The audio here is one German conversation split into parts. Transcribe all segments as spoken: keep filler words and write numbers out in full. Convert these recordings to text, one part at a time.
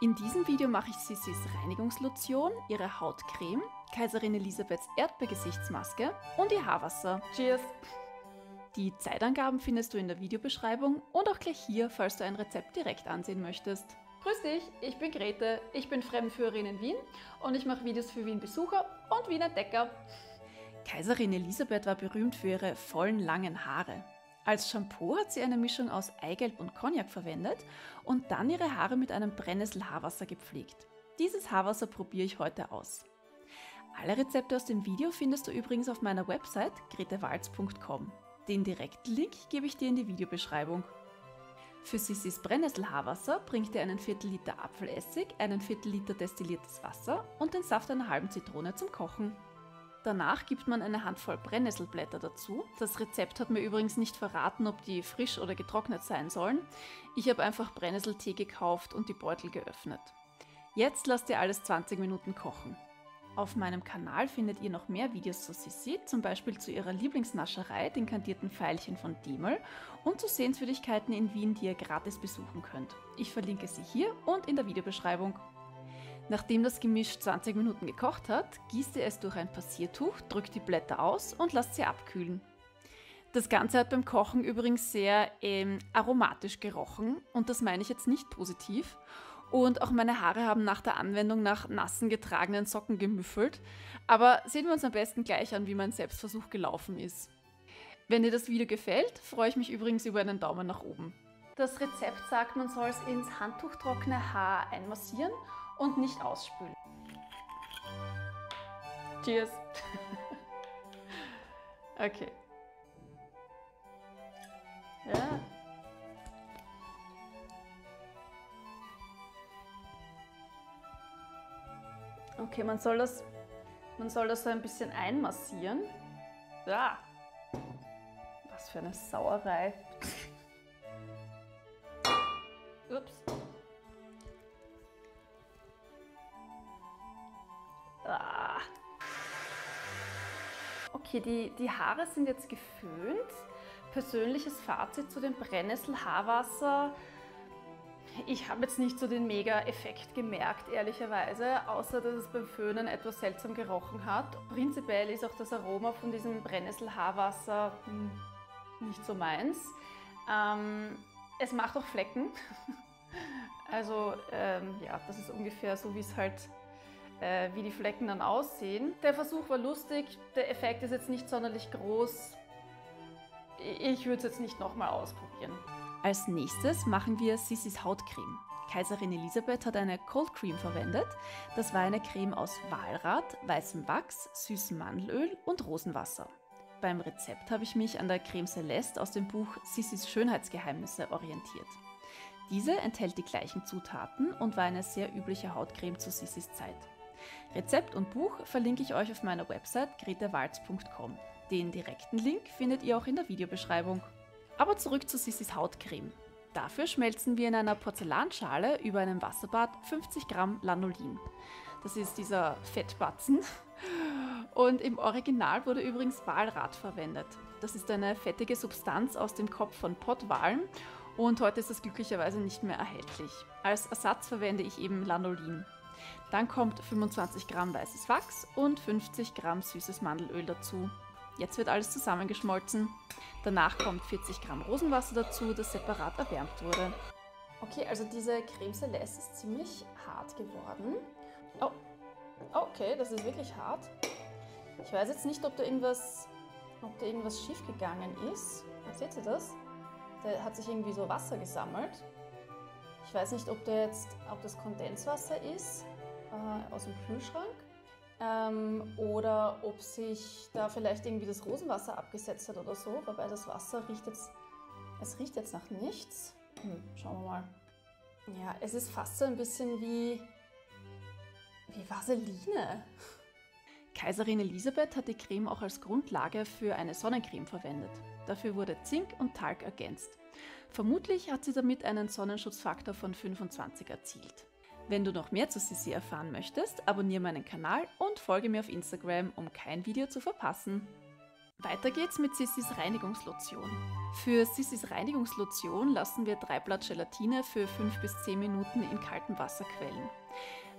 In diesem Video mache ich Sissis Reinigungslotion, ihre Hautcreme, Kaiserin Elisabeths Erdbeergesichtsmaske und ihr Haarwasser. Cheers! Die Zeitangaben findest du in der Videobeschreibung und auch gleich hier, falls du ein Rezept direkt ansehen möchtest. Grüß dich, ich bin Grete, ich bin Fremdenführerin in Wien und ich mache Videos für Wien-Besucher und Wiener Entdecker. Kaiserin Elisabeth war berühmt für ihre vollen langen Haare. Als Shampoo hat sie eine Mischung aus Eigelb und Cognac verwendet und dann ihre Haare mit einem Brennnesselhaarwasser gepflegt. Dieses Haarwasser probiere ich heute aus. Alle Rezepte aus dem Video findest du übrigens auf meiner Website grete walz punkt com. Den direkten Link gebe ich dir in die Videobeschreibung. Für Sissis Brennnesselhaarwasser bringt ihr einen Viertel Liter Apfelessig, einen Viertel Liter destilliertes Wasser und den Saft einer halben Zitrone zum Kochen. Danach gibt man eine Handvoll Brennnesselblätter dazu. Das Rezept hat mir übrigens nicht verraten, ob die frisch oder getrocknet sein sollen. Ich habe einfach Brennnesseltee gekauft und die Beutel geöffnet. Jetzt lasst ihr alles zwanzig Minuten kochen. Auf meinem Kanal findet ihr noch mehr Videos zu Sissi, zum Beispiel zu ihrer Lieblingsnascherei, den kandierten Veilchen von Diemel und zu Sehenswürdigkeiten in Wien, die ihr gratis besuchen könnt. Ich verlinke sie hier und in der Videobeschreibung. Nachdem das Gemisch zwanzig Minuten gekocht hat, gießt ihr es durch ein Passiertuch, drückt die Blätter aus und lasst sie abkühlen. Das Ganze hat beim Kochen übrigens sehr ähm, aromatisch gerochen und das meine ich jetzt nicht positiv. Und auch meine Haare haben nach der Anwendung nach nassen getragenen Socken gemüffelt. Aber sehen wir uns am besten gleich an, wie mein Selbstversuch gelaufen ist. Wenn dir das Video gefällt, freue ich mich übrigens über einen Daumen nach oben. Das Rezept sagt, man soll es ins handtuchtrockene Haar einmassieren und nicht ausspülen. Cheers! Okay. Ja. Okay, man soll das, man soll das so ein bisschen einmassieren. Ja. Was für eine Sauerei. Ups. Ah. Okay, die, die Haare sind jetzt geföhnt. Persönliches Fazit zu dem Brennnesselhaarwasser. Ich habe jetzt nicht so den Mega-Effekt gemerkt, ehrlicherweise, außer dass es beim Föhnen etwas seltsam gerochen hat. Prinzipiell ist auch das Aroma von diesem Brennnesselhaarwasser nicht so meins. Ähm, es macht auch Flecken. Also ähm, ja, das ist ungefähr so, wie es halt... wie die Flecken dann aussehen. Der Versuch war lustig, der Effekt ist jetzt nicht sonderlich groß. Ich würde es jetzt nicht nochmal ausprobieren. Als nächstes machen wir Sissis Hautcreme. Kaiserin Elisabeth hat eine Cold Cream verwendet. Das war eine Creme aus Walrat, weißem Wachs, süßem Mandelöl und Rosenwasser. Beim Rezept habe ich mich an der Creme Celeste aus dem Buch Sissis Schönheitsgeheimnisse orientiert. Diese enthält die gleichen Zutaten und war eine sehr übliche Hautcreme zu Sissis Zeit. Rezept und Buch verlinke ich euch auf meiner Website grete walz punkt com. Den direkten Link findet ihr auch in der Videobeschreibung. Aber zurück zu Sissis Hautcreme. Dafür schmelzen wir in einer Porzellanschale über einem Wasserbad fünfzig Gramm Lanolin. Das ist dieser Fettbatzen. Und im Original wurde übrigens Walrat verwendet. Das ist eine fettige Substanz aus dem Kopf von Pottwalen und heute ist das glücklicherweise nicht mehr erhältlich. Als Ersatz verwende ich eben Lanolin. Dann kommt fünfundzwanzig Gramm weißes Wachs und fünfzig Gramm süßes Mandelöl dazu. Jetzt wird alles zusammengeschmolzen. Danach kommt vierzig Gramm Rosenwasser dazu, das separat erwärmt wurde. Okay, also diese Creme Celeste ist ziemlich hart geworden. Oh, okay, das ist wirklich hart. Ich weiß jetzt nicht, ob da irgendwas, ob da irgendwas schief gegangen ist. Seht ihr das? Da hat sich irgendwie so Wasser gesammelt. Ich weiß nicht, ob, der jetzt, ob das Kondenswasser ist äh, aus dem Kühlschrank ähm, oder ob sich da vielleicht irgendwie das Rosenwasser abgesetzt hat oder so, wobei das Wasser riecht jetzt, es riecht jetzt nach nichts. Hm, schauen wir mal. Ja, es ist fast so ein bisschen wie, wie Vaseline. Kaiserin Elisabeth hat die Creme auch als Grundlage für eine Sonnencreme verwendet. Dafür wurde Zink und Talg ergänzt. Vermutlich hat sie damit einen Sonnenschutzfaktor von fünfundzwanzig erzielt. Wenn du noch mehr zu Sissi erfahren möchtest, abonniere meinen Kanal und folge mir auf Instagram, um kein Video zu verpassen. Weiter geht's mit Sissis Reinigungslotion. Für Sissis Reinigungslotion lassen wir drei Blatt Gelatine für fünf bis zehn Minuten in kaltem Wasser quellen.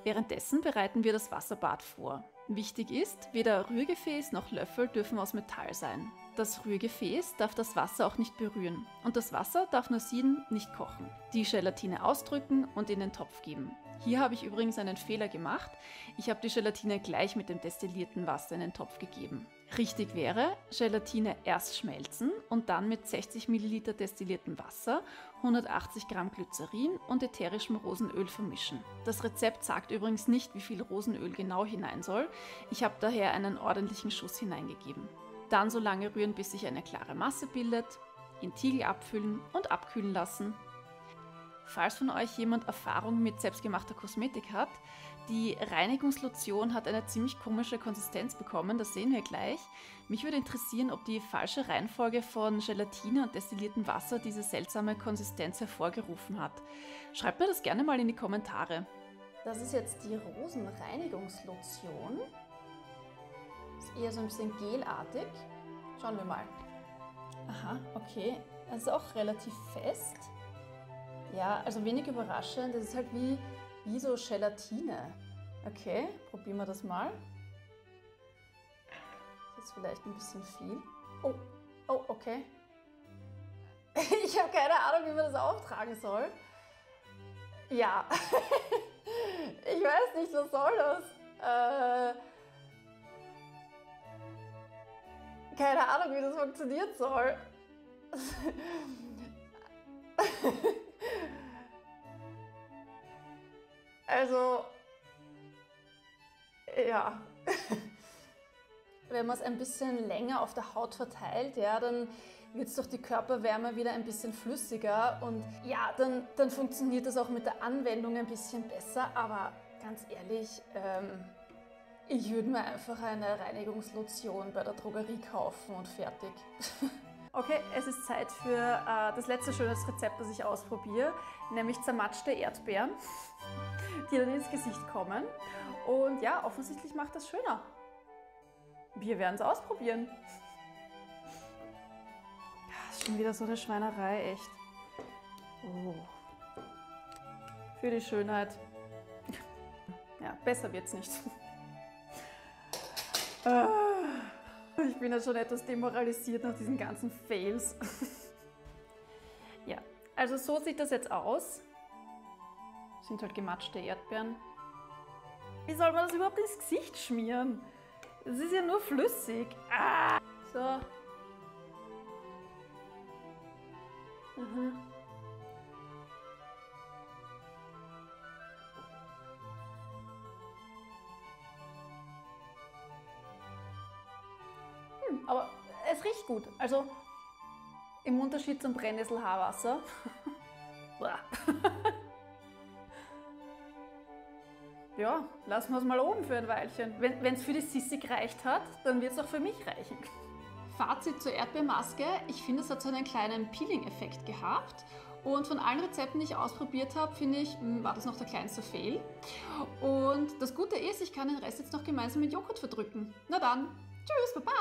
Währenddessen bereiten wir das Wasserbad vor. Wichtig ist, weder Rührgefäß noch Löffel dürfen aus Metall sein. Das Rührgefäß darf das Wasser auch nicht berühren und das Wasser darf nur sieden, nicht kochen. Die Gelatine ausdrücken und in den Topf geben. Hier habe ich übrigens einen Fehler gemacht. Ich habe die Gelatine gleich mit dem destillierten Wasser in den Topf gegeben. Richtig wäre, Gelatine erst schmelzen und dann mit sechzig Milliliter destilliertem Wasser, hundertachtzig Gramm Glycerin und ätherischem Rosenöl vermischen. Das Rezept sagt übrigens nicht, wie viel Rosenöl genau hinein soll. Ich habe daher einen ordentlichen Schuss hineingegeben. Dann so lange rühren, bis sich eine klare Masse bildet, in Tiegel abfüllen und abkühlen lassen. Falls von euch jemand Erfahrung mit selbstgemachter Kosmetik hat, die Reinigungslotion hat eine ziemlich komische Konsistenz bekommen, das sehen wir gleich. Mich würde interessieren, ob die falsche Reihenfolge von Gelatine und destilliertem Wasser diese seltsame Konsistenz hervorgerufen hat. Schreibt mir das gerne mal in die Kommentare. Das ist jetzt die Rosenreinigungslotion. Ist eher so ein bisschen gelartig. Schauen wir mal. Aha, okay. Das ist auch relativ fest. Ja, also wenig überraschend. Das ist halt wie, wie so Gelatine. Okay, probieren wir das mal. Das ist vielleicht ein bisschen viel. Oh, oh, okay. Ich habe keine Ahnung, wie man das auftragen soll. Ja. Ich weiß nicht, was soll das? Äh... Keine Ahnung, wie das funktioniert soll. Also, ja. Wenn man es ein bisschen länger auf der Haut verteilt, ja, dann wird es durch die Körperwärme wieder ein bisschen flüssiger und ja, dann, dann funktioniert das auch mit der Anwendung ein bisschen besser, aber ganz ehrlich, ähm, ich würde mir einfach eine Reinigungslotion bei der Drogerie kaufen und fertig. Okay, es ist Zeit für äh, das letzte schöne Rezept, das ich ausprobiere, nämlich zermatschte Erdbeeren, die dann ins Gesicht kommen. Und ja, offensichtlich macht das schöner. Wir werden es ausprobieren. Das ist schon wieder so eine Schweinerei, echt. Oh. Für die Schönheit. Ja, besser wird's nicht. Ich bin jetzt schon etwas demoralisiert nach diesen ganzen Fails. Ja, also so sieht das jetzt aus. Das sind halt gematschte Erdbeeren. Wie soll man das überhaupt ins Gesicht schmieren? Das ist ja nur flüssig. Ah! So. Mhm. Aber es riecht gut, also im Unterschied zum Brennnessel-Haarwasser. Ja, lassen wir es mal oben für ein Weilchen. Wenn es für die Sissi gereicht hat, dann wird es auch für mich reichen. Fazit zur Erdbeermaske. Ich finde, es hat so einen kleinen Peeling-Effekt gehabt. Und von allen Rezepten, die ich ausprobiert habe, finde ich, war das noch der kleinste Fail. Und das Gute ist, ich kann den Rest jetzt noch gemeinsam mit Joghurt verdrücken. Na dann! Tschüss, Papa!